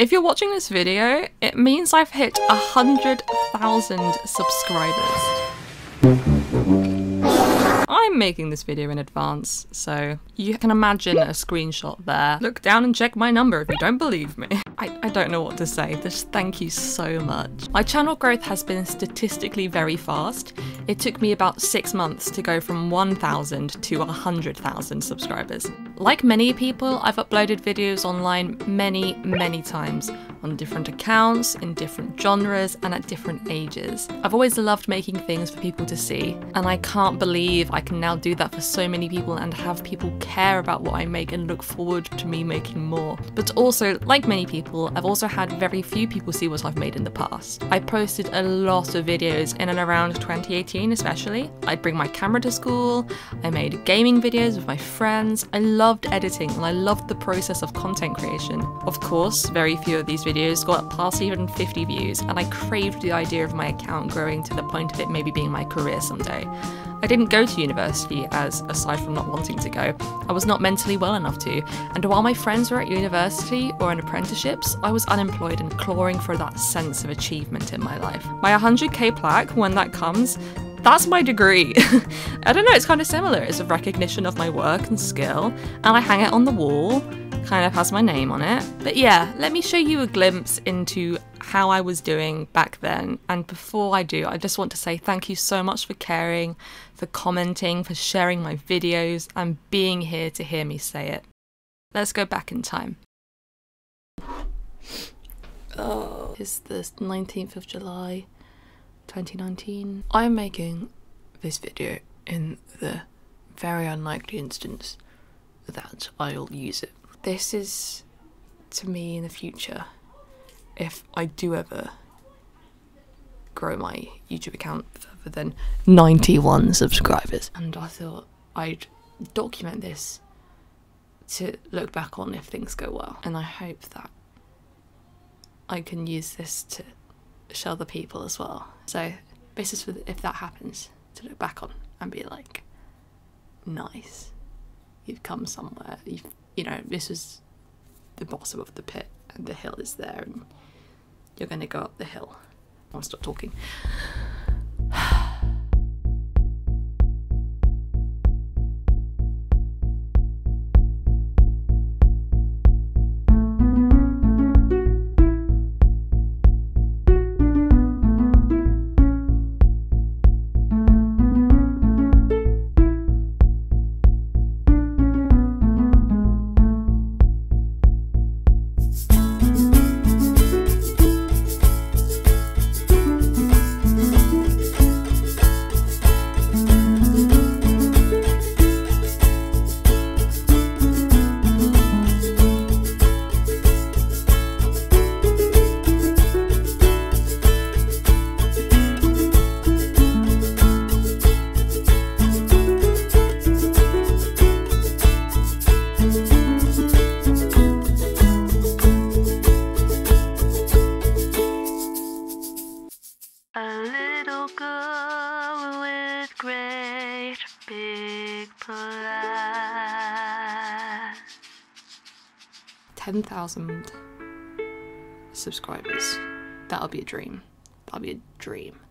If you're watching this video, it means I've hit 100,000 subscribers. I'm making this video in advance, so you can imagine a screenshot there. Look down and check my number if you don't believe me. I don't know what to say, just thank you so much. My channel growth has been statistically very fast. It took me about 6 months to go from 1,000 to 100,000 subscribers. Like many people, I've uploaded videos online many, many times, on different accounts, in different genres, and at different ages. I've always loved making things for people to see, and I can't believe I can now do that for so many people and have people care about what I make and look forward to me making more. But also, like many people, I've also had very few people see what I've made in the past. I posted a lot of videos in and around 2018 especially. I'd bring my camera to school, I made gaming videos with my friends, I loved editing and I loved the process of content creation. Of course, very few of these videos got past even 50 views, and I craved the idea of my account growing to the point of it maybe being my career someday. I didn't go to university, as aside from not wanting to go, I was not mentally well enough to, and while my friends were at university or in apprenticeships, I was unemployed and clawing for that sense of achievement in my life. My 100k plaque, when that comes, that's my degree. I don't know, it's kind of similar. It's a recognition of my work and skill, and I hang it on the wall, kind of has my name on it. But yeah, let me show you a glimpse into how I was doing back then. And before I do, I just want to say thank you so much for caring, for commenting, for sharing my videos, and being here to hear me say it. Let's go back in time. Oh, it's the 19th of July, 2019. I'm making this video in the very unlikely instance that I'll use it. This is to me in the future, if I do ever grow my YouTube account further than 91 subscribers. And I thought I'd document this to look back on if things go well. And I hope that I can use this to show other people as well. So this is for if that happens, to look back on and be like, nice, you've come somewhere, you know, this is the bottom of the pit and the hill is there and you're going to go up the hill. I'll stop talking. Ten 10,000 subscribers. That'll be a dream. That'll be a dream.